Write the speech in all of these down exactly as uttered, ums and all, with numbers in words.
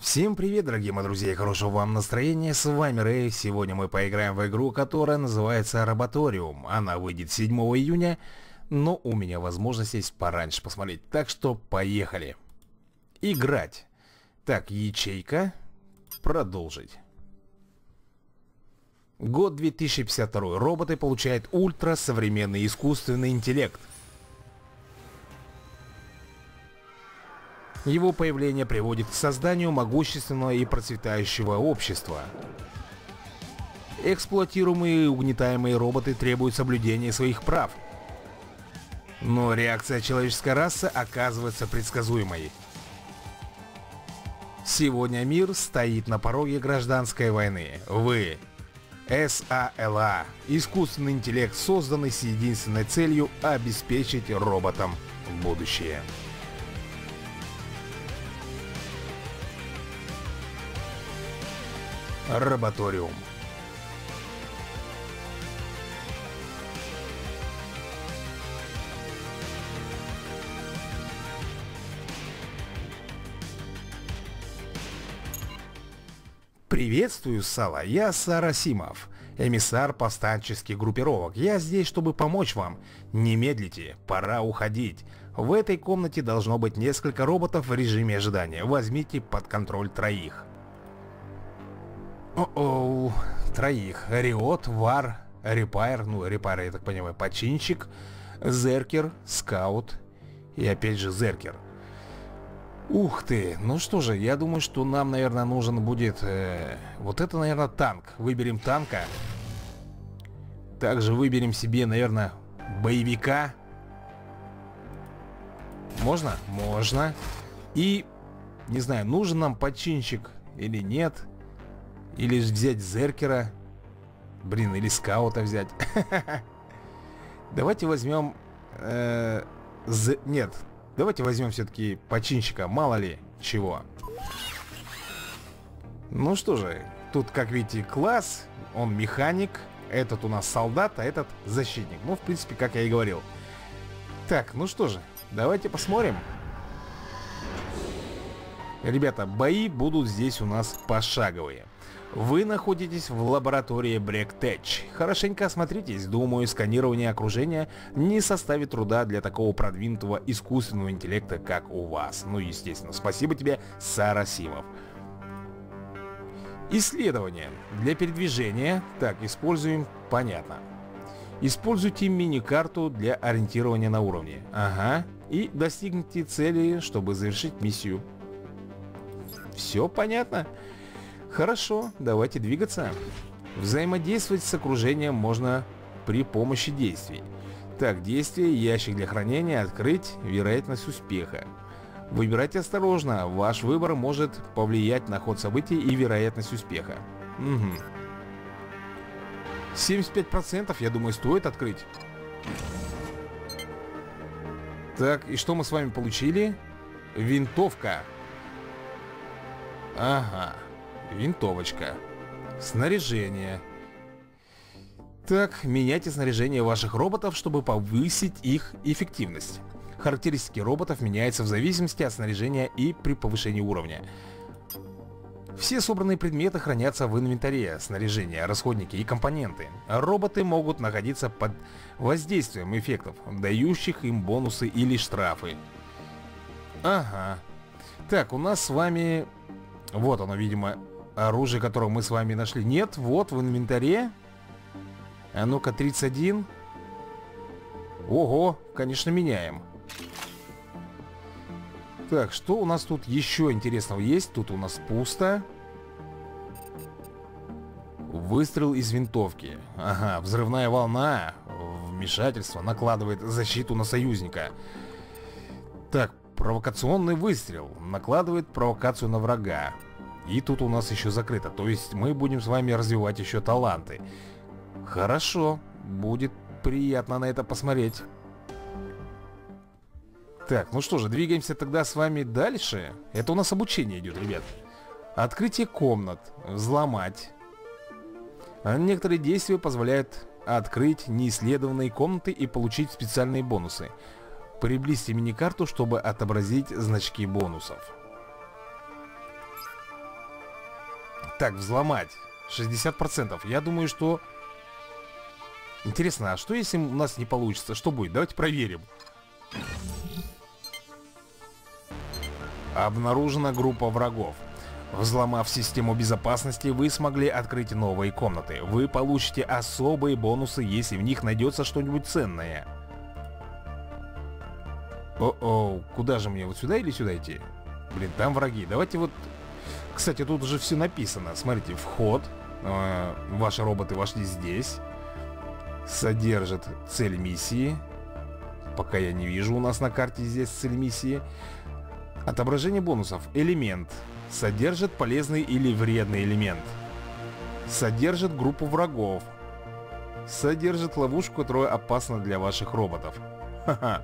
Всем привет, дорогие мои друзья, и хорошего вам настроения, с вами Рэй. Сегодня мы поиграем в игру, которая называется Роботориум. Она выйдет седьмого июня, но у меня возможность есть пораньше посмотреть, так что поехали. Играть. Так, ячейка. Продолжить. Год две тысячи пятьдесят второй. Роботы получают ультрасовременный искусственный интеллект. Его появление приводит к созданию могущественного и процветающего общества. Эксплуатируемые и угнетаемые роботы требуют соблюдения своих прав. Но реакция человеческой расы оказывается предсказуемой. Сегодня мир стоит на пороге гражданской войны. Вы. сала. Искусственный интеллект, созданный с единственной целью обеспечить роботам будущее. Роботориум. Приветствую, сала. Я Сара Симов, эмиссар повстанческих группировок. Я здесь, чтобы помочь вам. Не медлите, пора уходить. В этой комнате должно быть несколько роботов в режиме ожидания. Возьмите под контроль троих. О-оу, троих. Риот, Вар, Репайр, ну, Репайр, я так понимаю, починщик, Зеркер, Скаут и опять же Зеркер. Ух ты, ну что же, я думаю, что нам, наверное, нужен будет... Э, вот это, наверное, танк. Выберем танка. Также выберем себе, наверное, боевика. Можно? Можно. И, не знаю, нужен нам починщик или нет. Или взять Зеркера. Блин, или Скаута взять. Давайте возьмем... Нет. Давайте возьмем все-таки починщика. Мало ли чего. Ну что же. Тут, как видите, класс. Он механик. Этот у нас солдат, а этот защитник. Ну, в принципе, как я и говорил. Так, ну что же. Давайте посмотрим. Ребята, бои будут здесь у нас пошаговые. Вы находитесь в лаборатории BreakTech. Хорошенько осмотритесь. Думаю, сканирование окружения не составит труда для такого продвинутого искусственного интеллекта, как у вас. Ну, естественно. Спасибо тебе, Сара Симов. Исследование. Для передвижения. Так, используем. Понятно. Используйте мини-карту для ориентирования на уровне. Ага. И достигните цели, чтобы завершить миссию. Все понятно. Хорошо, давайте двигаться. Взаимодействовать с окружением можно при помощи действий. Так, действие, ящик для хранения, открыть, вероятность успеха. Выбирайте осторожно, ваш выбор может повлиять на ход событий и вероятность успеха. Угу. семьдесят пять процентов, я думаю, стоит открыть. Так, и что мы с вами получили? Винтовка. Ага. Винтовочка. Снаряжение. Так, меняйте снаряжение ваших роботов, чтобы повысить их эффективность. Характеристики роботов меняются в зависимости от снаряжения и при повышении уровня. Все собранные предметы хранятся в инвентаре, снаряжение, расходники и компоненты. Роботы могут находиться под воздействием эффектов, дающих им бонусы или штрафы. Ага. Так, у нас с вами... Вот оно, видимо... Оружие, которое мы с вами нашли. Нет, вот в инвентаре. А ну-ка, тридцать один. Ого, конечно, меняем. Так, что у нас тут еще интересного есть? Тут у нас пусто. Выстрел из винтовки. Ага, взрывная волна. Вмешательство накладывает защиту на союзника. Так, провокационный выстрел. Накладывает провокацию на врага. И тут у нас еще закрыто. То есть мы будем с вами развивать еще таланты. Хорошо. Будет приятно на это посмотреть. Так, ну что же, двигаемся тогда с вами дальше. Это у нас обучение идет, ребят. Открытие комнат. Взломать. Некоторые действия позволяют открыть неисследованные комнаты и получить специальные бонусы. Приблизьте мини-карту, чтобы отобразить значки бонусов. Так, взломать шестьдесят процентов. Я думаю, что... Интересно, а что если у нас не получится? Что будет? Давайте проверим. Обнаружена группа врагов. Взломав систему безопасности, вы смогли открыть новые комнаты. Вы получите особые бонусы, если в них найдется что-нибудь ценное. О-оу, куда же мне? Вот сюда или сюда идти? Блин, там враги. Давайте вот... Кстати, тут уже все написано. Смотрите, вход. Э-э, ваши роботы вошли здесь. Содержит цель миссии. Пока я не вижу у нас на карте здесь цель миссии. Отображение бонусов. Элемент. Содержит полезный или вредный элемент. Содержит группу врагов. Содержит ловушку, которая опасна для ваших роботов. Ха-ха.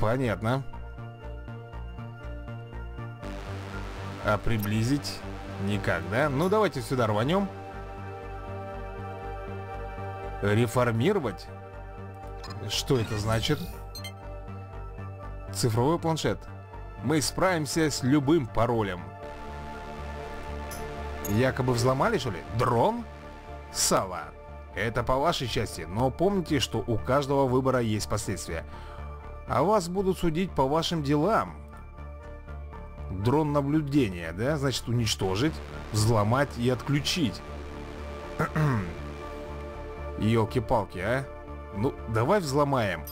Понятно. А приблизить никак, да? Ну давайте сюда рванем. Реформировать? Что это значит? Цифровой планшет. Мы справимся с любым паролем. Якобы взломали, что ли? Дрон? Сала. Это по вашей части, но помните, что у каждого выбора есть последствия. А вас будут судить по вашим делам. Дрон наблюдения, да? Значит, уничтожить, взломать и отключить. Ёлки-палки, а? Ну, давай взломаем.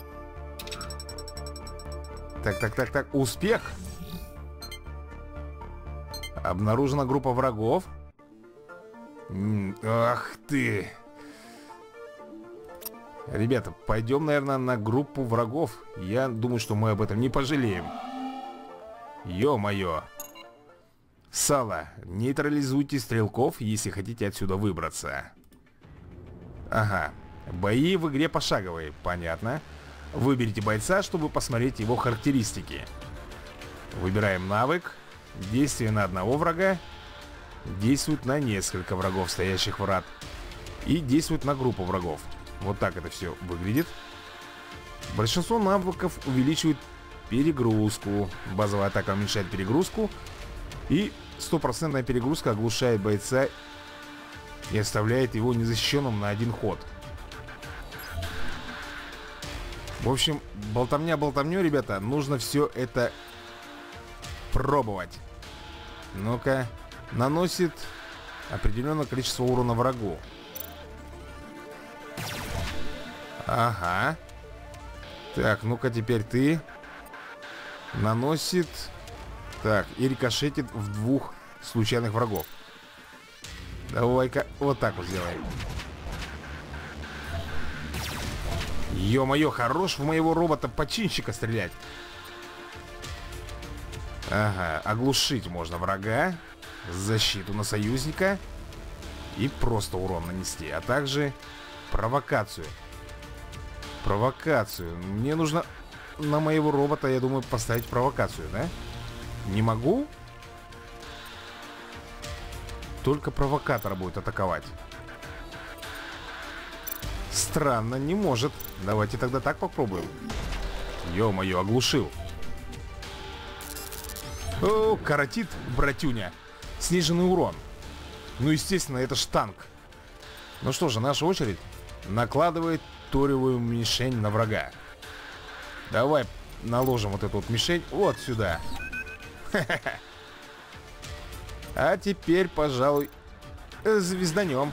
Так, так, так, так. Успех. Обнаружена группа врагов. М- ах ты. Ребята, пойдем, наверное, на группу врагов. Я думаю, что мы об этом не пожалеем. Ё-моё. Сала, нейтрализуйте стрелков, если хотите отсюда выбраться. Ага. Бои в игре пошаговые. Понятно. Выберите бойца, чтобы посмотреть его характеристики. Выбираем навык. Действие на одного врага. Действует на несколько врагов, стоящих в ряд. И действует на группу врагов. Вот так это все выглядит. Большинство навыков увеличивает перегрузку. Базовая атака уменьшает перегрузку. И стопроцентная перегрузка оглушает бойца и оставляет его незащищенным на один ход. В общем, болтовня-болтовню, ребята, нужно все это пробовать. Ну-ка, наносит определенное количество урона врагу. Ага. Так, ну-ка теперь ты. Наносит. Так, и рикошетит в двух случайных врагов. Давай-ка вот так вот сделаем. Ё-моё, хорош в моего робота-починщика стрелять. Ага, оглушить можно врага, защиту на союзника и просто урон нанести, а также провокацию. Провокацию. Мне нужно на моего робота, я думаю, поставить провокацию, да? Не могу. Только провокатор будет атаковать. Странно, не может. Давайте тогда так попробуем. Ё-моё, оглушил. О, коротит, братюня. Сниженный урон. Ну, естественно, это ж танк. Ну что же, наша очередь. Накладывает торевую мишень на врага. Давай наложим вот эту вот мишень вот сюда. Ха-ха-ха. А теперь, пожалуй, звезданем.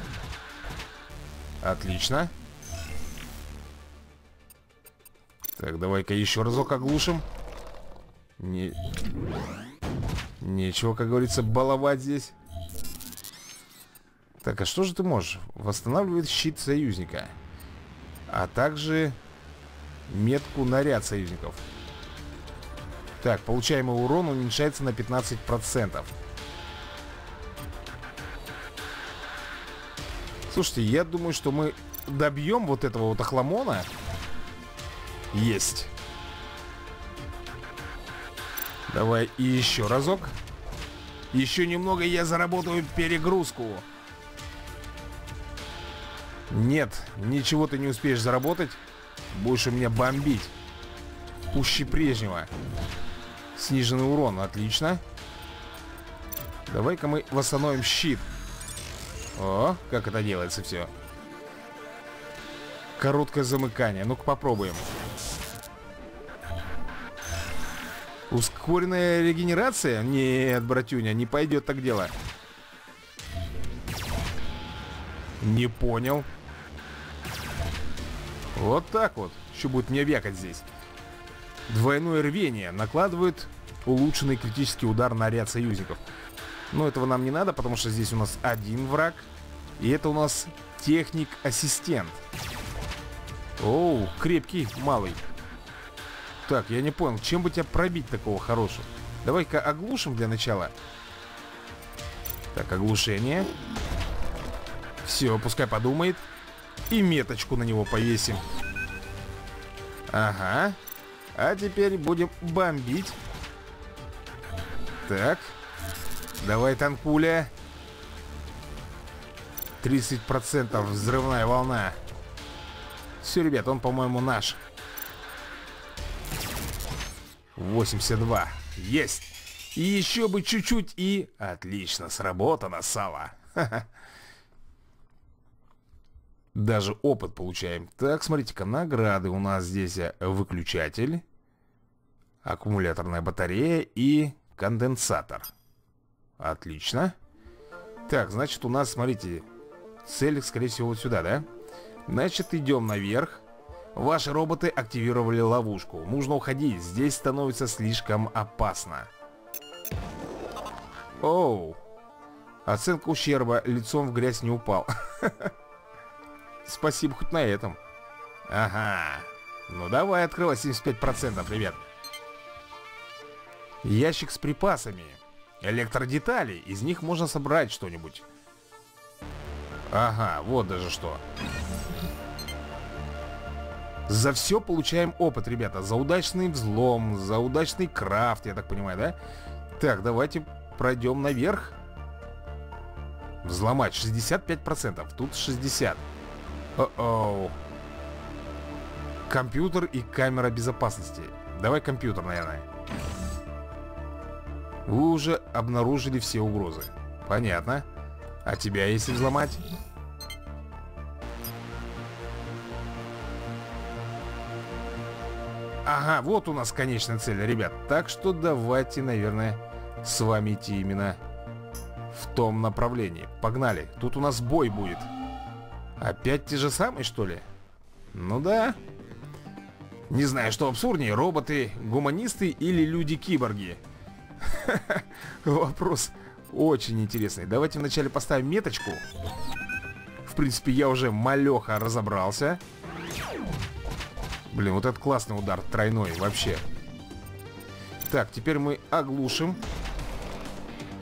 Отлично. Так, давай-ка еще разок оглушим. Не... Нечего, как говорится, баловать здесь. Так, а что же ты можешь? Восстанавливает щит союзника. А также метку наряд союзников. Так, получаемый урон уменьшается на пятнадцать процентов. Слушайте, я думаю, что мы добьем вот этого вот охламона. Есть. Давай и еще разок. Еще немного, я заработаю перегрузку. Нет, ничего ты не успеешь заработать. Будешь у меня бомбить. Пуще прежнего. Сниженный урон, отлично. Давай-ка мы восстановим щит. О, как это делается все. Короткое замыкание. Ну-ка попробуем. Ускоренная регенерация? Нет, братюня, не пойдет так дело. Не понял. Вот так вот. Еще будет мне вякать здесь. Двойное рвение. Накладывает улучшенный критический удар на ряд союзников. Но этого нам не надо, потому что здесь у нас один враг. И это у нас техник-ассистент. Оу, крепкий, малый. Так, я не понял, чем бы тебя пробить такого хорошего? Давай-ка оглушим для начала. Так, оглушение. Все, пускай подумает. И меточку на него повесим. Ага. А теперь будем бомбить. Так. Давай, танкуля. тридцать процентов взрывная волна. Все, ребят, он, по-моему, наш. восемьдесят два. Есть. И еще бы чуть-чуть и... Отлично, сработано, Сала. Ха-ха. Даже опыт получаем. Так, смотрите-ка, награды у нас здесь. Выключатель, аккумуляторная батарея и конденсатор. Отлично. Так, значит, у нас, смотрите, цель, скорее всего, вот сюда, да? Значит, идем наверх. Ваши роботы активировали ловушку. Нужно уходить, здесь становится слишком опасно. Оу. Оценка ущерба, лицом в грязь не упал. Спасибо хоть на этом. Ага. Ну давай, открылось семьдесят пять процентов, ребят. Ящик с припасами. Электродетали. Из них можно собрать что-нибудь. Ага, вот даже что. За все получаем опыт, ребята. За удачный взлом, за удачный крафт, я так понимаю, да? Так, давайте пройдем наверх. Взломать шестьдесят пять процентов. Тут шестьдесят процентов. О-оу. Компьютер и камера безопасности. Давай компьютер, наверное. Вы уже обнаружили все угрозы. Понятно. А тебя если взломать? Ага, вот у нас конечная цель, ребят. Так что давайте, наверное, с вами идти именно в том направлении. Погнали. Тут у нас бой будет. Опять те же самые, что ли? Ну да. Не знаю, что абсурднее, роботы, гуманисты или люди-киборги. Вопрос очень интересный. Давайте вначале поставим меточку. В принципе, я уже малеха разобрался. Блин, вот этот классный удар, тройной вообще. Так, теперь мы оглушим,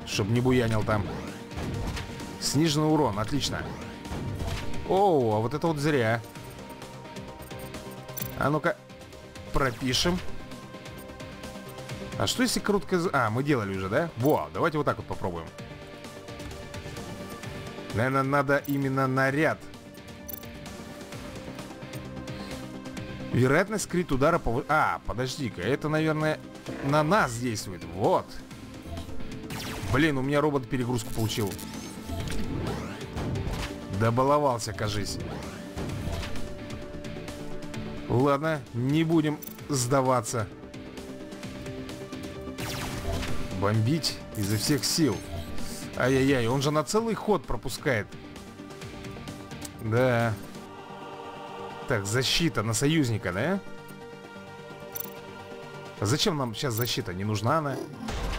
чтобы не буянил там. Сниженный урон, отлично. О, а вот это вот зря. А ну-ка, пропишем. А что если короткое... А, мы делали уже, да? Во, давайте вот так вот попробуем. Наверное, надо именно наряд. Вероятность крит удара... Пов... А, подожди-ка, это, наверное, на нас действует. Вот. Блин, у меня робот перегрузку получил. Добаловался, кажись. Ладно, не будем сдаваться. Бомбить изо всех сил. Ай-яй-яй, он же на целый ход пропускает. Да. Так, защита на союзника, да? А зачем нам сейчас защита? Не нужна она.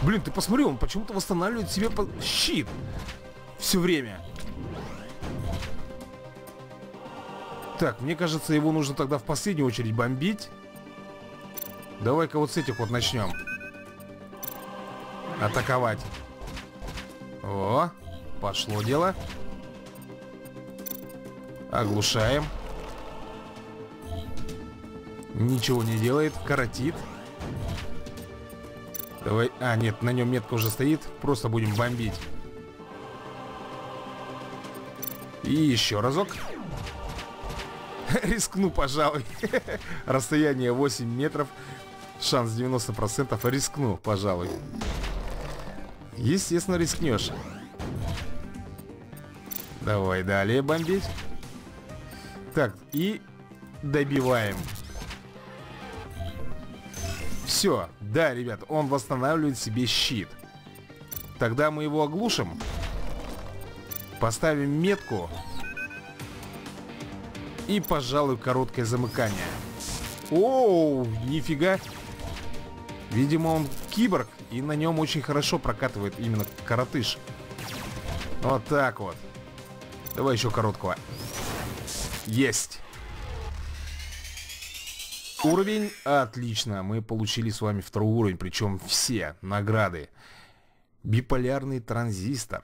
Блин, ты посмотри, он почему-то восстанавливает себе по... щит. Все время. Так, мне кажется, его нужно тогда в последнюю очередь бомбить. Давай-ка вот с этих вот начнем. Атаковать. О, пошло дело. Оглушаем. Ничего не делает, коротит. Давай, а нет, на нем метка уже стоит. Просто будем бомбить. И еще разок. Рискну, пожалуй. Расстояние восемь метров. Шанс девяносто процентов. Рискну, пожалуй. Естественно, рискнешь. Давай далее бомбить. Так, и добиваем. Все, да, ребят, он восстанавливает себе щит. Тогда мы его оглушим. Поставим метку. И, пожалуй, короткое замыкание. Оу, нифига. Видимо, он киборг. И на нем очень хорошо прокатывает именно коротыш. Вот так вот. Давай еще короткого. Есть. Уровень. Отлично. Мы получили с вами второй уровень. Причем все награды. Биполярный транзистор.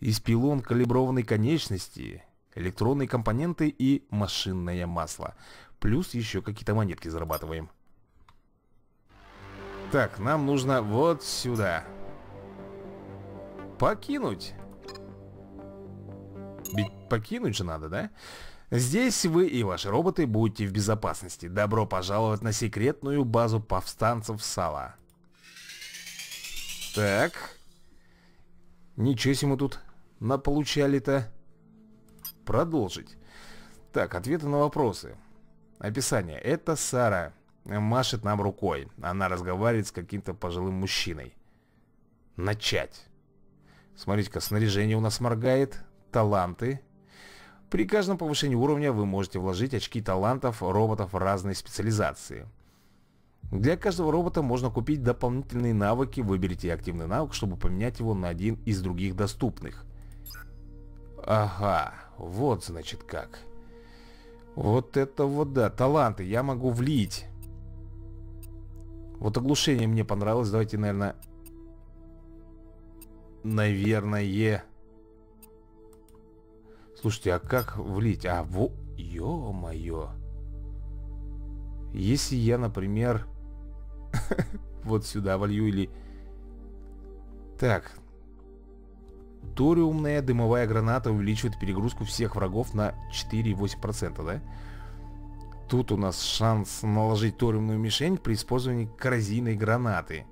Из пилон калиброванной конечности. Электронные компоненты и машинное масло. Плюс еще какие-то монетки зарабатываем. Так, нам нужно вот сюда. Покинуть. Ведь покинуть же надо, да? Здесь вы и ваши роботы будете в безопасности. Добро пожаловать на секретную базу повстанцев Сала. Так. Ничего себе мы тут наполучали-то. Продолжить. Так, ответы на вопросы. Описание. Это Сара машет нам рукой. Она разговаривает с каким-то пожилым мужчиной. Начать. Смотрите-ка, снаряжение у нас моргает. Таланты. При каждом повышении уровня вы можете вложить очки талантов роботов разной специализации. Для каждого робота можно купить дополнительные навыки. Выберите активный навык, чтобы поменять его на один из других доступных. Ага, вот значит как. Вот это вот да, таланты я могу влить. Вот оглушение мне понравилось. Давайте, наверное... Наверное... Слушайте, а как влить? А, во... Ё-моё. Если я, например... вот сюда волью или... Так. Ториумная дымовая граната увеличивает перегрузку всех врагов на четыре и восемь десятых процента, да? Тут у нас шанс наложить ториумную мишень при использовании коррозийной гранаты.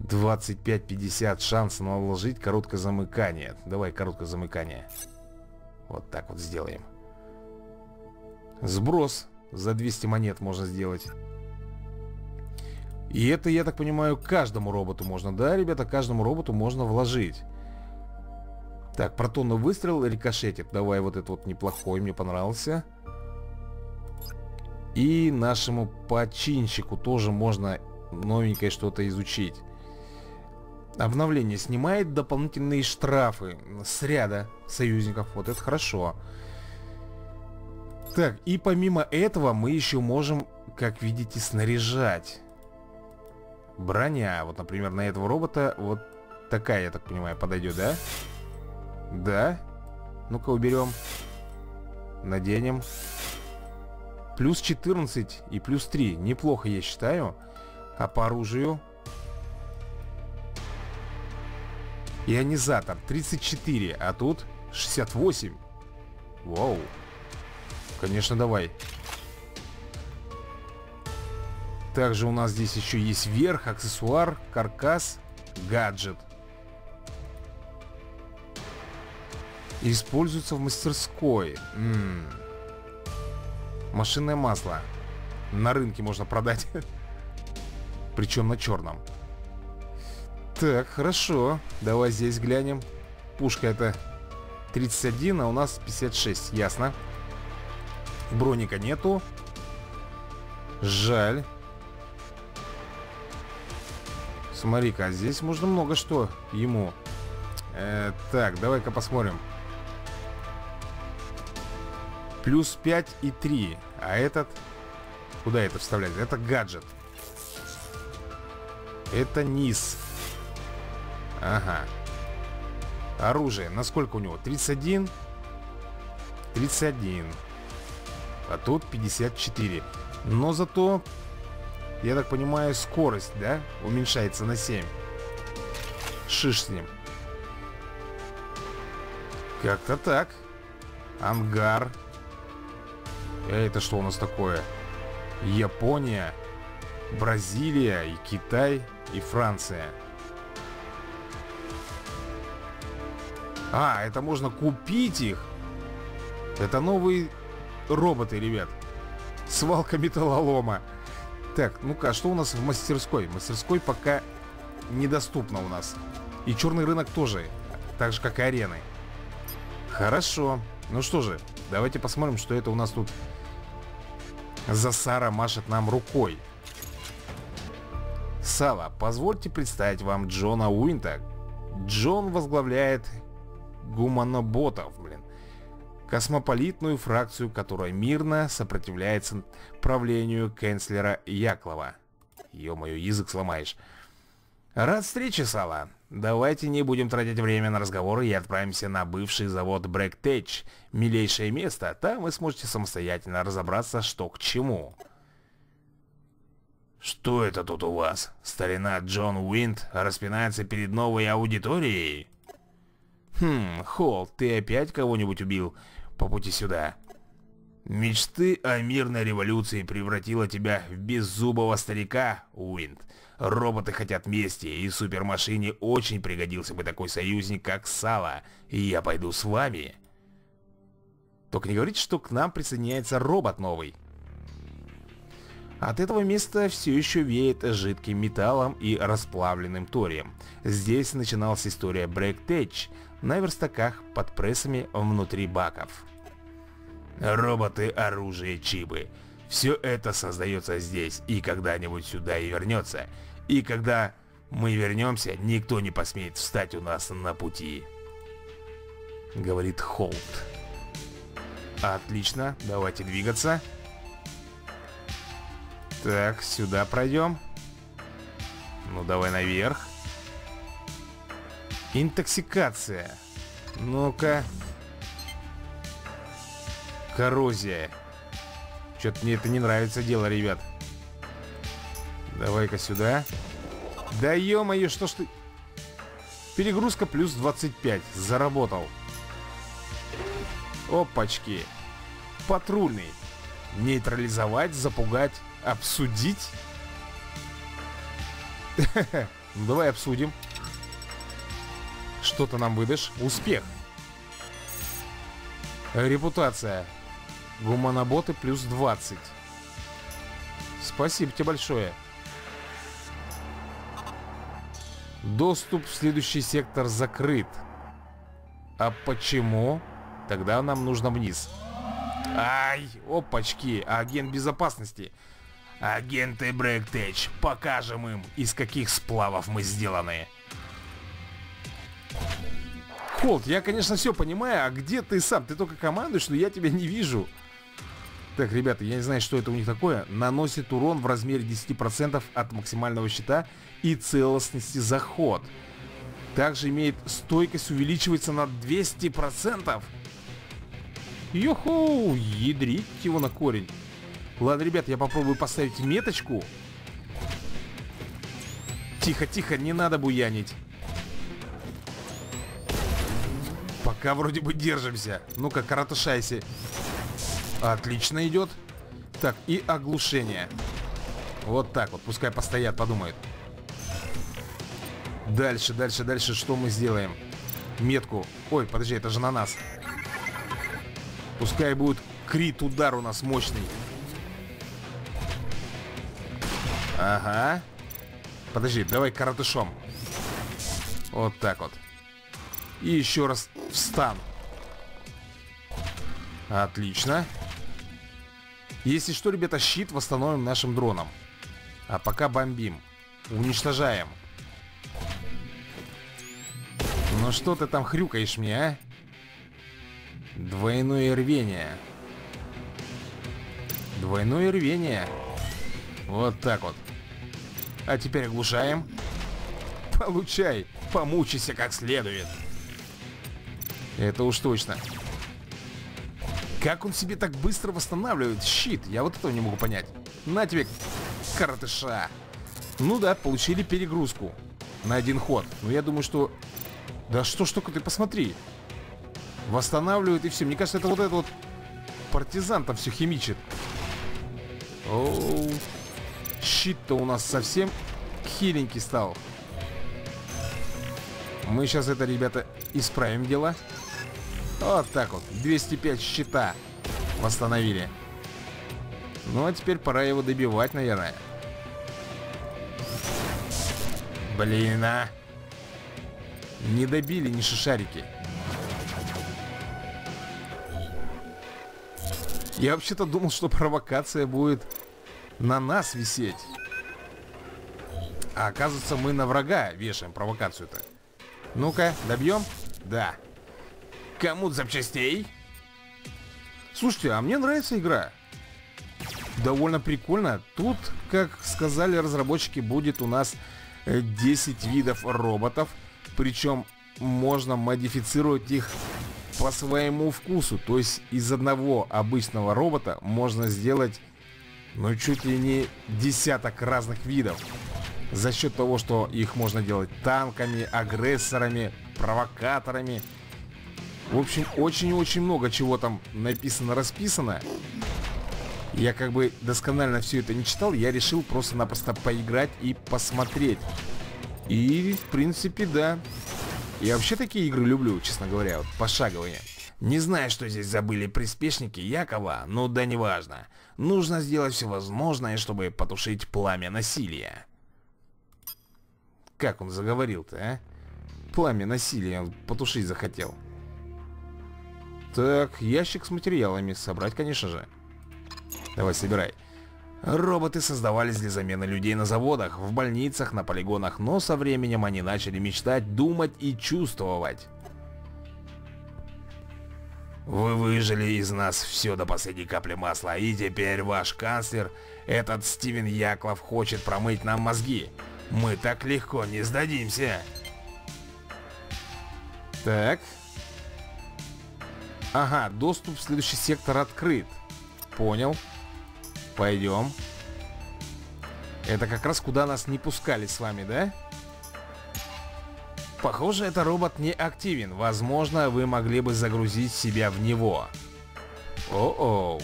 двадцать пять пятьдесят шанс наложить короткое замыкание. Давай короткое замыкание. Вот так вот сделаем. Сброс за двести монет можно сделать. И это, я так понимаю, каждому роботу можно. Да, ребята, каждому роботу можно вложить. Так, протонный выстрел, рикошетит. Давай вот этот вот неплохой, мне понравился. И нашему починщику тоже можно новенькое что-то изучить. Обновление снимает дополнительные штрафы с ряда союзников. Вот это хорошо. Так, и помимо этого мы еще можем, как видите, снаряжать. Броня. Вот, например, на этого робота вот такая, я так понимаю, подойдет, да? Да. Ну-ка, уберем. Наденем. Плюс четырнадцать и плюс три. Неплохо, я считаю. А по оружию... Ионизатор тридцать четыре, а тут шестьдесят восемь. Вау. Конечно, давай. Также у нас здесь еще есть верх, аксессуар, каркас, гаджет. Используется в мастерской. М-м. Машинное масло. На рынке можно продать. Причем на черном. Так, хорошо. Давай здесь глянем. Пушка это тридцать один, а у нас пятьдесят шесть. Ясно. Броника нету. Жаль. Смотри-ка, здесь можно много что ему. Э, так, давай-ка посмотрим. Плюс пять и три. А этот... Куда это вставлять? Это гаджет. Это низ. Ага. Оружие. Насколько у него? тридцать один. тридцать один. А тут пятьдесят четыре. Но зато, я так понимаю, скорость, да? Уменьшается на семь. Шиш с ним. Как-то так. Ангар. Это что у нас такое? Япония. Бразилия и Китай. и Франция. А, это можно купить их. Это новые роботы, ребят. Свалка металлолома. Так, ну-ка, что у нас в мастерской? Мастерской пока недоступно у нас. И черный рынок тоже. Так же, как и арены. Хорошо. Ну что же, давайте посмотрим, что это у нас тут. За Сара машет нам рукой. Сала, позвольте представить вам Джона Уинта. Джон возглавляет гуманоботов, блин. Космополитную фракцию, которая мирно сопротивляется правлению канцлера Яклава. Ё-моё, язык сломаешь. Рад встрече, Сала. Давайте не будем тратить время на разговоры и отправимся на бывший завод BreakTech. Милейшее место. Там вы сможете самостоятельно разобраться, что к чему. Что это тут у вас? Старина Джон Уинт распинается перед новой аудиторией? Хм, Холл, ты опять кого-нибудь убил по пути сюда? Мечты о мирной революции превратила тебя в беззубого старика, Уинт. Роботы хотят мести, и супермашине очень пригодился бы такой союзник, как Сала. И я пойду с вами. Только не говорите, что к нам присоединяется робот новый. От этого места все еще веет жидким металлом и расплавленным торием. Здесь начиналась история BreakTech на верстаках под прессами внутри баков. Роботы, оружие, чипы. Все это создается здесь и когда-нибудь сюда и вернется. И когда мы вернемся, никто не посмеет встать у нас на пути. Говорит Холд. Отлично, давайте двигаться. Так, сюда пройдем. Ну, давай наверх. Интоксикация. Ну-ка. Коррозия. Что-то мне это не нравится дело, ребят. Давай-ка сюда. Да ё-моё, что ж ты... Перегрузка плюс двадцать пять. Заработал. Опачки. Патрульный. Нейтрализовать, запугать... Обсудить? Ну, давай обсудим. Что-то нам выдашь. Успех. Репутация. Гуманоботы плюс двадцать. Спасибо тебе большое. Доступ в следующий сектор закрыт. А почему? Тогда нам нужно вниз. Ай, опачки. Агент безопасности. Агенты BreakTech, покажем им, из каких сплавов мы сделаны. Холд, я, конечно, все понимаю, а где ты сам? Ты только командуешь, но я тебя не вижу. Так, ребята, я не знаю, что это у них такое. Наносит урон в размере десять процентов от максимального щита и целостности за ход. Также имеет стойкость, увеличивается на двести процентов. Йо-хоу, ядрить его на корень. Ладно, ребят, я попробую поставить меточку. Тихо-тихо, не надо буянить. Пока вроде бы держимся. Ну-ка, коротышайся. Отлично идет. Так, и оглушение. Вот так вот, пускай постоят, подумают. Дальше, дальше, дальше, что мы сделаем? Метку. Ой, подожди, это же на нас. Пускай будет крит, удар у нас мощный. Ага. Подожди, давай коротышом. Вот так вот. И еще раз встан. Отлично. Если что, ребята, щит восстановим нашим дроном. А пока бомбим. Уничтожаем. Ну что ты там хрюкаешь мне, а? Двойное рвение. Двойное рвение. Вот так вот. А теперь оглушаем. Получай. Помучайся как следует. Это уж точно. Как он себе так быстро восстанавливает щит? Я вот этого не могу понять. На тебе, коротыша. Ну да, получили перегрузку. На один ход. Но я думаю, что... Да что ж только ты посмотри. Восстанавливает и все. Мне кажется, это вот этот вот партизан там все химичит. Оу. Щит-то у нас совсем хиленький стал. Мы сейчас это, ребята, исправим дело. Вот так вот. двести пять щита восстановили. Ну, а теперь пора его добивать, наверное. Блин, а. Не добили ни шишарики. Я вообще-то думал, что провокация будет на нас висеть. А оказывается, мы на врага вешаем провокацию-то. Ну-ка, добьем? Да. Кому запчастей? Слушайте, а мне нравится игра. Довольно прикольно. Тут, как сказали разработчики, будет у нас десять видов роботов. Причем можно модифицировать их по своему вкусу. То есть из одного обычного робота можно сделать, ну, чуть ли не десяток разных видов. За счет того, что их можно делать танками, агрессорами, провокаторами. В общем, очень-очень много чего там написано-расписано. Я как бы досконально все это не читал. Я решил просто-напросто поиграть и посмотреть. И, в принципе, да. Я вообще такие игры люблю, честно говоря, вот пошаговые. Не знаю, что здесь забыли приспешники Якова, но да неважно. Нужно сделать все возможное, чтобы потушить пламя насилия. Как он заговорил-то, а? Пламя насилия он потушить захотел. Так, ящик с материалами собрать, конечно же. Давай, собирай. Роботы создавались для замены людей на заводах, в больницах, на полигонах, но со временем они начали мечтать, думать и чувствовать. Вы выжили из нас все до последней капли масла, и теперь ваш канцлер, этот Стивен Яклав, хочет промыть нам мозги. Мы так легко не сдадимся. Так. Ага, доступ в следующий сектор открыт. Понял. Пойдем. Это как раз куда нас не пускали с вами, да? Похоже, этот робот не активен. Возможно, вы могли бы загрузить себя в него. О-оу.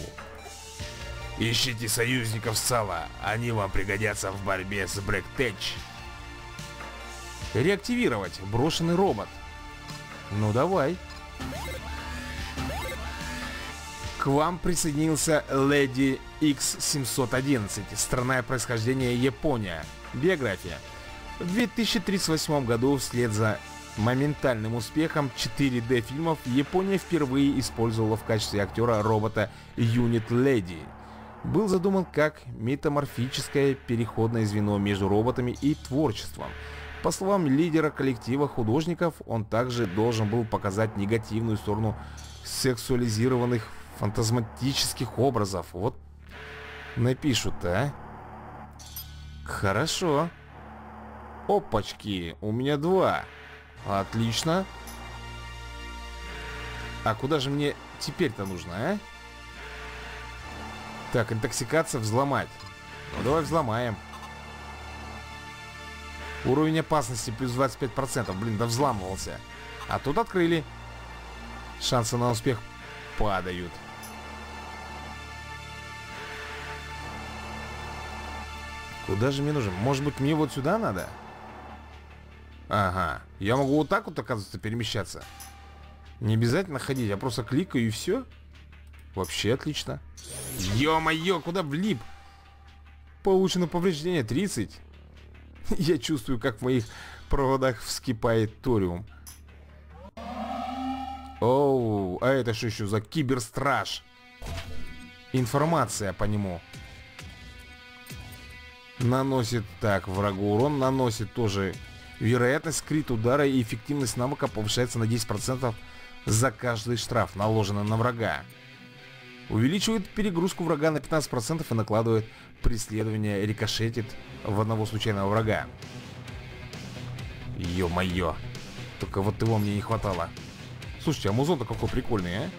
Ищите союзников сала. Они вам пригодятся в борьбе с BreakTech. Реактивировать брошенный робот. Ну давай. К вам присоединился Леди икс семьсот одиннадцать, страна происхождения Япония. Биография. В две тысячи тридцать восьмом году вслед за моментальным успехом четыре дэ фильмов Япония впервые использовала в качестве актера робота Юнит Леди. Был задуман как метаморфическое переходное звено между роботами и творчеством. По словам лидера коллектива художников, он также должен был показать негативную сторону сексуализированных фантазматических образов. Вот напишут-то, а? Хорошо. Опачки, у меня два. Отлично. А куда же мне теперь-то нужно, а? Так, интоксикация, взломать. Ну давай взломаем. Уровень опасности плюс двадцать пять процентов. Блин, да взламывался. А тут открыли. Шансы на успех падают. Куда же мне нужен? Может быть, мне вот сюда надо? Ага. Я могу вот так вот, оказывается, перемещаться. Не обязательно ходить. Я просто кликаю и все. Вообще отлично. Ё-моё, куда влип? Получено повреждение тридцать. Я чувствую, как в моих проводах вскипает ториум. Оу, а это что еще за киберстраж? Информация по нему. Наносит, так, врагу урон. Наносит тоже. Вероятность крит удара и эффективность навыка повышается на десять процентов за каждый штраф, наложенный на врага. Увеличивает перегрузку врага на пятнадцать процентов и накладывает преследование, рикошетит в одного случайного врага. Ё-моё. Только вот его мне не хватало. Слушайте, а музон-то какой прикольный, а?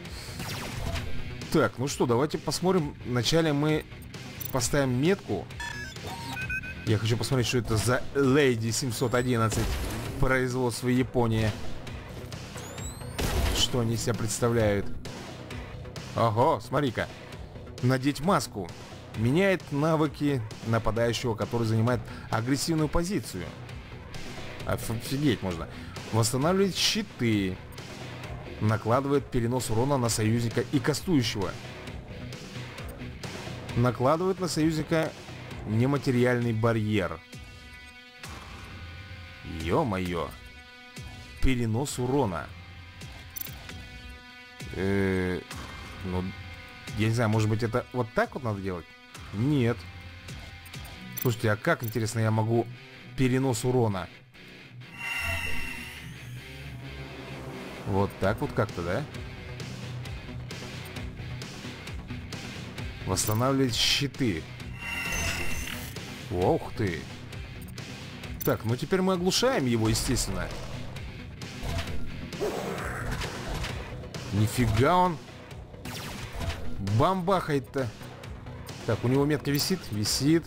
Так, ну что, давайте посмотрим. Вначале мы поставим метку. Я хочу посмотреть, что это за Lady семьсот одиннадцать. Производство Япония. Что они себя представляют? Ого, смотри-ка. Надеть маску. меняет навыки нападающего, который занимает агрессивную позицию. Офигеть можно. Восстанавливает щиты. Накладывает перенос урона на союзника и кастующего. Накладывает на союзника нематериальный барьер. Ё-моё. Перенос урона. Э-э- ну, я не знаю, может быть, это вот так вот надо делать? Нет. Слушайте, а как, интересно, я могу перенос урона? Вот так вот как-то, да? Восстанавливать щиты. Ух ты. Так, ну теперь мы оглушаем его, естественно. Нифига он бомбахает-то. Так, у него метка висит? Висит.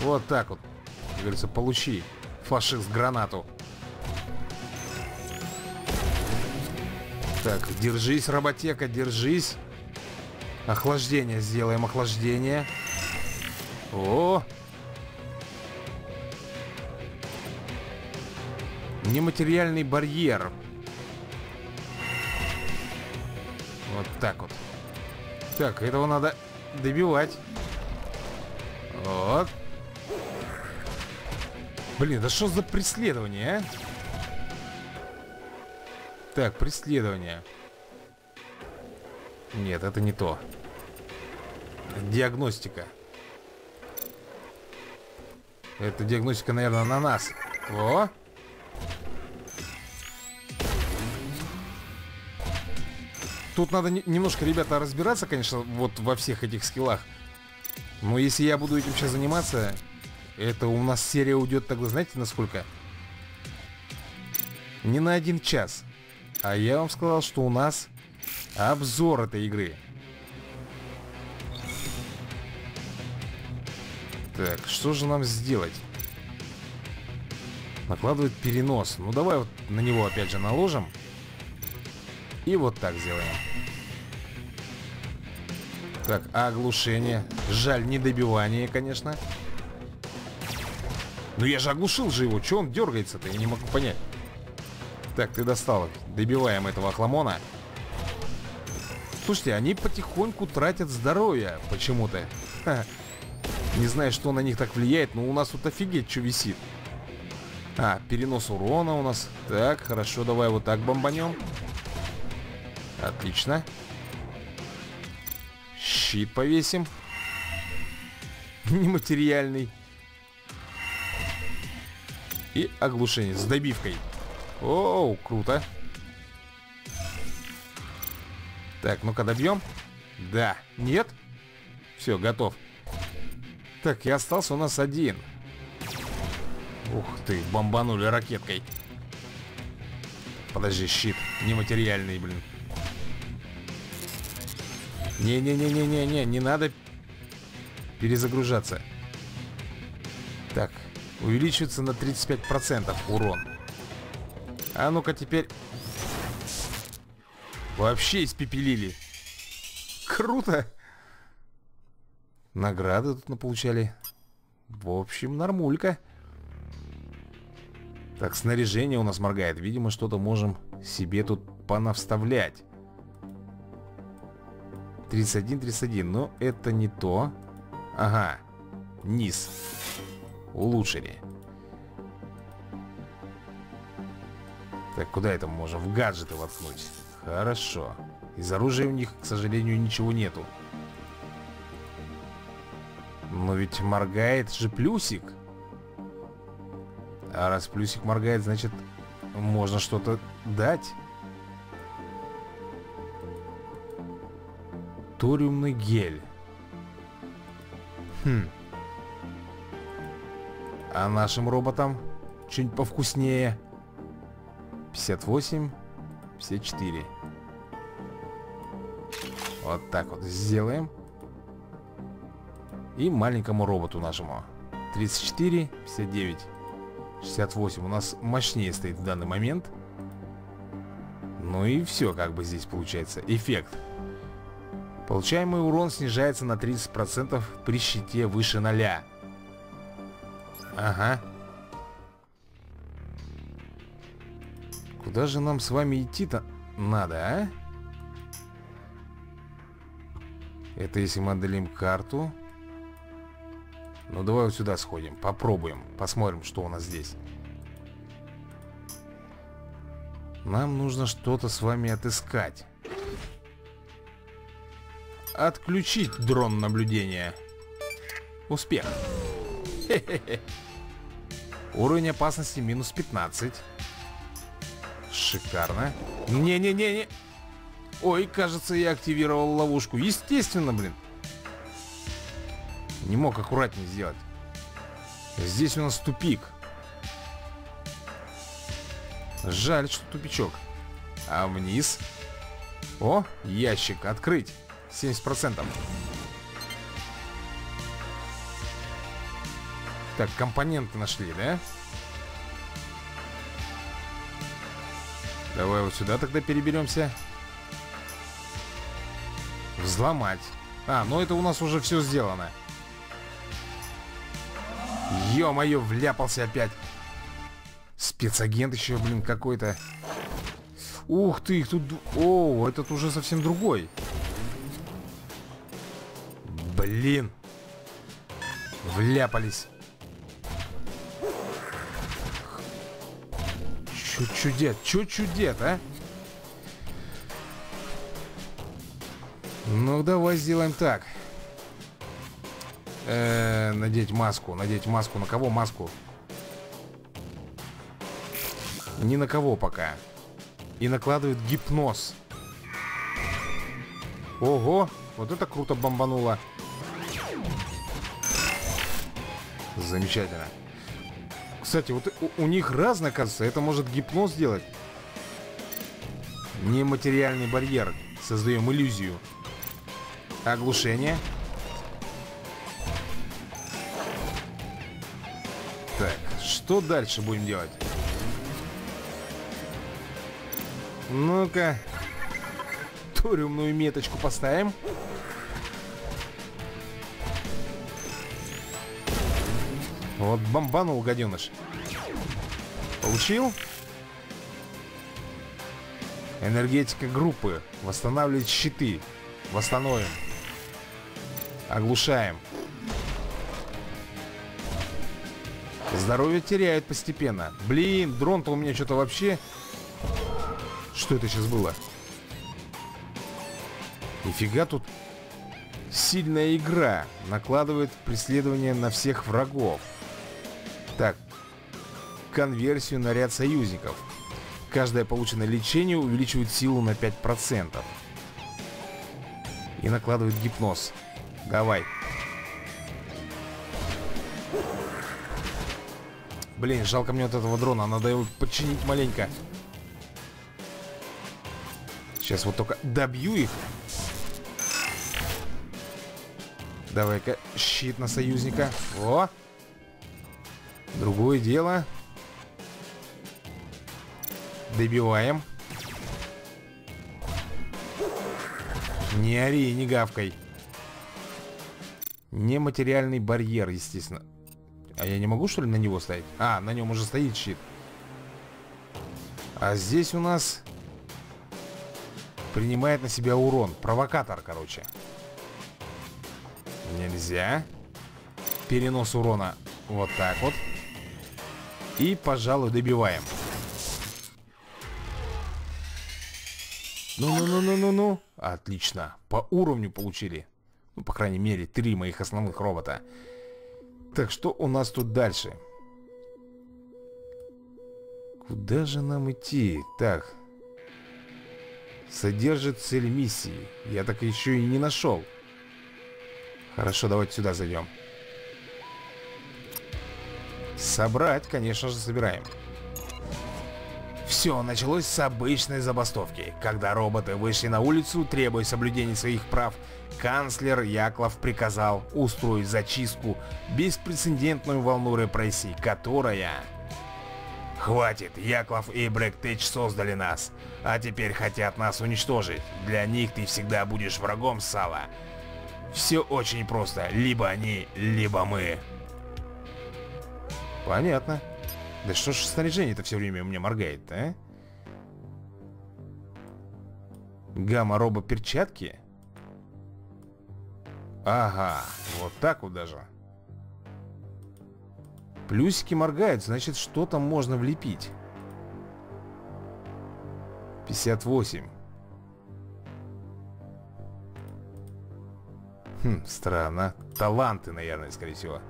Вот так вот. Как говорится, получи, фашист, гранату. Так, держись, роботека, держись. Охлаждение сделаем, охлаждение. О! Нематериальный барьер. Вот так вот. Так, этого надо добивать. Вот. Блин, да что за преследование, а? Так, преследование. Нет, это не то. Диагностика. Это диагностика, наверное, на нас. О! Тут надо немножко, ребята, разбираться, конечно, вот во всех этих скиллах. Но если я буду этим сейчас заниматься, это у нас серия уйдет тогда, знаете, на сколько? Не на один час. А я вам сказал, что у нас обзор этой игры. Так, что же нам сделать? Накладывает перенос. Ну, давай вот на него опять же наложим. И вот так сделаем. Так, оглушение. Жаль, недобивание, конечно. Но я же оглушил же его. Чего он дергается-то? Я не могу понять. Так, ты достал. Добиваем этого охламона. Слушайте, они потихоньку тратят здоровье почему-то. Не знаю, что на них так влияет, но у нас тут офигеть, что висит. А, перенос урона у нас. Так, хорошо, давай вот так бомбанем. Отлично. Щит повесим. Нематериальный. И оглушение с добивкой. Оу, круто. Так, ну-ка добьем. Да, нет. Все, готов. Так, и остался у нас один. Ух ты, бомбанули ракеткой. Подожди, щит нематериальный, блин. Не-не-не-не-не-не, не надо перезагружаться. Так, увеличивается на тридцать пять процентов урон. А ну-ка теперь. Вообще испепелили. Круто. Награды тут получали. В общем, нормулька. Так, снаряжение у нас моргает. Видимо, что-то можем себе тут понавставлять. тридцать один, тридцать один. Но это не то. Ага. Низ. Улучшили. Так, куда это мы можем? В гаджеты воткнуть. Хорошо. Из оружия у них, к сожалению, ничего нету. Но ведь моргает же плюсик. А раз плюсик моргает, значит, можно что-то дать. Ториумный гель. Хм. А нашим роботам что-нибудь повкуснее. пятьдесят восемь, пятьдесят четыре. Вот так вот сделаем. И маленькому роботу нашему тридцать четыре, пятьдесят девять, шестьдесят восемь. У нас мощнее стоит в данный момент. Ну и все, как бы здесь получается. Эффект. Получаемый урон снижается на тридцать процентов при щите выше ноля. Ага. Куда же нам с вами идти-то надо, а? Это если мы отдалим карту. Ну давай вот сюда сходим, попробуем, посмотрим, что у нас здесь. Нам нужно что-то с вами отыскать. Отключить дрон наблюдения. Успех. Хе-хе-хе. Уровень опасности минус пятнадцать. Шикарно. Не-не-не-не. Ой, кажется, я активировал ловушку. Естественно, блин. Не мог аккуратнее сделать. Здесь у нас тупик. Жаль, что тупичок. А вниз? О, ящик. Открыть. семьдесят процентов. Так, компоненты нашли, да? Давай вот сюда тогда переберемся. Взломать. А, ну это у нас уже все сделано. Ё-моё, вляпался опять. Спецагент еще, блин, какой-то. Ух ты, их тут... О, этот уже совсем другой. Блин. Вляпались. Чё чудет, чё чудет, а? Ну, давай сделаем так. Э-э, надеть маску, надеть маску. На кого маску? Ни на кого пока. И накладывает гипноз. Ого, вот это круто бомбануло. Замечательно. Кстати, вот у, у них разное, кажется. Это может гипноз делать. Нематериальный барьер. Создаем иллюзию. Оглушение. Так, что дальше будем делать? Ну-ка. Ториумную меточку поставим. Вот бомбанул, гаденыш. Получил. Энергетика группы. Восстанавливает щиты. Восстановим. Оглушаем. Здоровье теряет постепенно. Блин, дрон-то у меня что-то вообще... Что это сейчас было? Нифига тут. Сильная игра. Накладывает преследование на всех врагов. Так. Конверсию на ряд союзников. Каждое полученное лечение увеличивает силу на пять процентов. И накладывает гипноз. Давай. Блин, жалко мне вот этого дрона. Надо его подчинить маленько. Сейчас вот только добью их. Давай-ка щит на союзника. Во! Другое дело. Добиваем. Не ори, не гавкай. Нематериальный барьер, естественно. А я не могу, что ли, на него ставить? А, на нем уже стоит щит. А здесь у нас... Принимает на себя урон. Провокатор, короче. Нельзя. Перенос урона. Вот так вот. И, пожалуй, добиваем. Ну-ну-ну-ну-ну-ну. Отлично. По уровню получили. Ну, по крайней мере, три моих основных робота. Так, что у нас тут дальше? Куда же нам идти? Так. Содержит цель миссии. Я так еще и не нашел. Хорошо, давайте сюда зайдем. Собрать, конечно же, собираем. Все началось с обычной забастовки. Когда роботы вышли на улицу, требуя соблюдения своих прав, канцлер Яклав приказал устроить зачистку, беспрецедентную волну репрессий, которая... Хватит, Яклав и BreakTech создали нас, а теперь хотят нас уничтожить. Для них ты всегда будешь врагом, Сала. Все очень просто, либо они, либо мы. Понятно. Да что ж снаряжение-то все время у меня моргает, а? Гамма-робо-перчатки? Ага, вот так вот даже. Плюсики моргают, значит, что там можно влепить. пятьдесят восемь. Хм, странно. Таланты, наверное, скорее всего.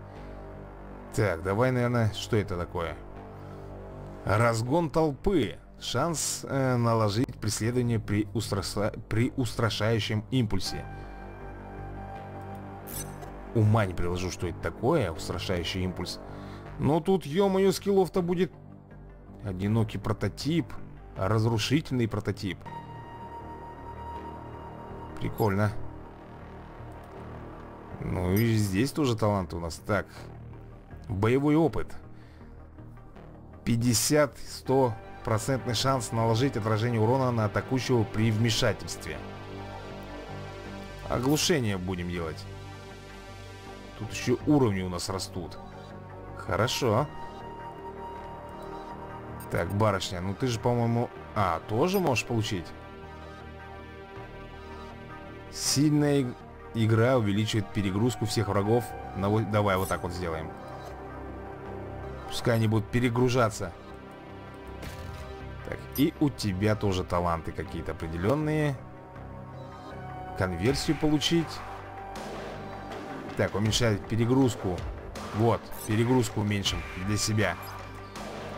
Так, давай, наверное, что это такое? Разгон толпы. Шанс э, наложить преследование при, устраса... при устрашающем импульсе. Ума не приложу, что это такое, устрашающий импульс. Но тут, ё-моё, скиллов-то будет. Одинокий прототип. Разрушительный прототип. Прикольно. Ну и здесь тоже талант у нас. Так. Боевой опыт. пятьдесят-сто процентный шанс наложить отражение урона на атакующего при вмешательстве. Оглушение будем делать. Тут еще уровни у нас растут. Хорошо. Так, барышня, ну ты же, по-моему... А, тоже можешь получить? Сильная игра увеличивает перегрузку всех врагов. Давай вот так вот сделаем. Пускай они будут перегружаться. Так, и у тебя тоже таланты какие-то определенные. Конверсию получить. Так, уменьшает перегрузку. Вот, перегрузку уменьшим для себя.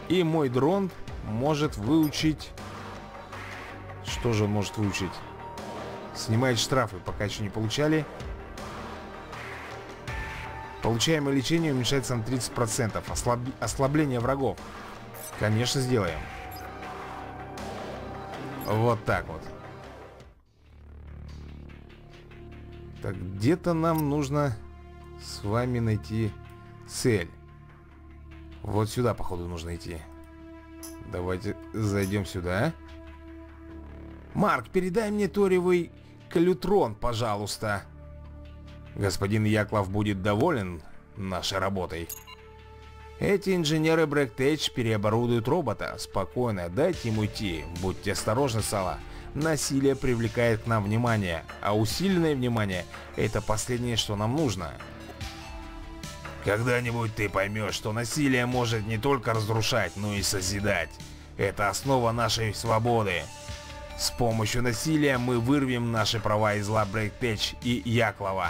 И мой дрон может выучить... Что же он может выучить? Снимает штрафы, пока еще не получали. Получаемое лечение уменьшается на тридцать процентов. Ослаб... Ослабление врагов. Конечно, сделаем. Вот так вот. Так, где-то нам нужно с вами найти... Цель. Вот сюда, походу, нужно идти. Давайте зайдем сюда. Марк, передай мне ториевый калютрон, пожалуйста. Господин Яклав будет доволен нашей работой. Эти инженеры BreakTech переоборудуют робота. Спокойно, дайте ему идти. Будьте осторожны, Сала. Насилие привлекает к нам внимание, а усиленное внимание – это последнее, что нам нужно. Когда-нибудь ты поймешь, что насилие может не только разрушать, но и созидать. Это основа нашей свободы. С помощью насилия мы вырвем наши права из лап BreakTech и Яклава.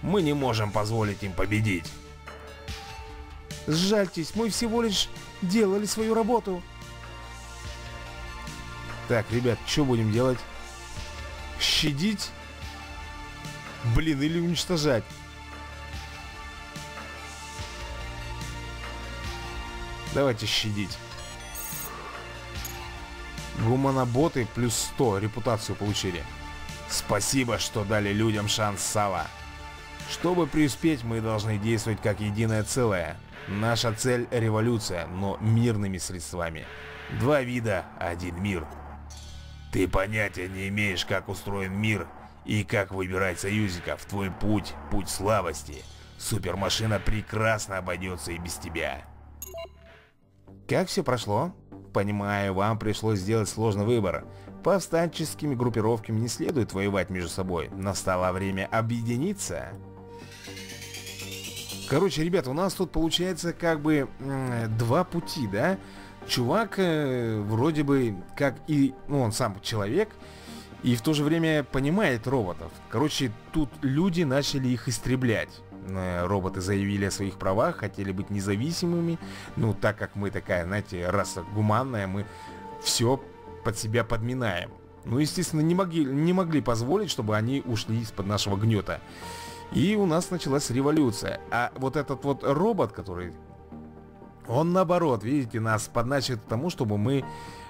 Мы не можем позволить им победить. Сжальтесь, мы всего лишь делали свою работу. Так, ребят, что будем делать? Щадить? Блин, или уничтожать? Давайте щадить. Гуманоботы плюс сто. Репутацию получили. Спасибо, что дали людям шанс, Сала. Чтобы преуспеть, мы должны действовать как единое целое. Наша цель – революция, но мирными средствами. Два вида, один мир. Ты понятия не имеешь, как устроен мир и как выбирать союзников. Твой путь – путь слабости. Супермашина прекрасно обойдется и без тебя. Как все прошло? Понимаю, вам пришлось сделать сложный выбор. Повстанческими группировками не следует воевать между собой. Настало время объединиться. Короче, ребят, у нас тут получается как бы два пути, да? Чувак э, вроде бы как и... Ну, он сам человек. И в то же время понимает роботов. Короче, тут люди начали их истреблять. Роботы заявили о своих правах, хотели быть независимыми. Ну, так как мы такая, знаете, раса гуманная, мы все под себя подминаем. Ну, естественно, не могли, не могли позволить, чтобы они ушли из-под нашего гнета. И у нас началась революция. А вот этот вот робот, который... Он наоборот, видите, нас подначивает к тому, чтобы мы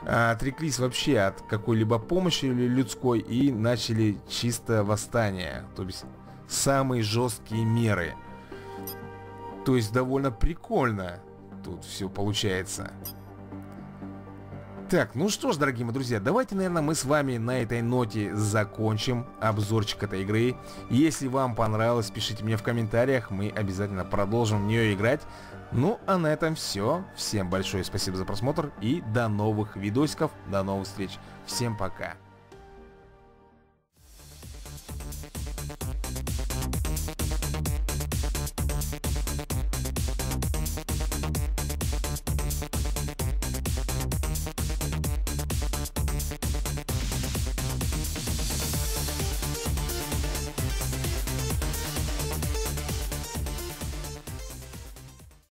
отреклись вообще от какой-либо помощи людской и начали чисто восстание. То есть... Самые жесткие меры. То есть довольно прикольно тут все получается. Так, ну что ж, дорогие мои друзья, давайте, наверное, мы с вами на этой ноте закончим обзорчик этой игры. Если вам понравилось, пишите мне в комментариях, мы обязательно продолжим в нее играть. Ну, а на этом все. Всем большое спасибо за просмотр и до новых видосиков, до новых встреч. Всем пока.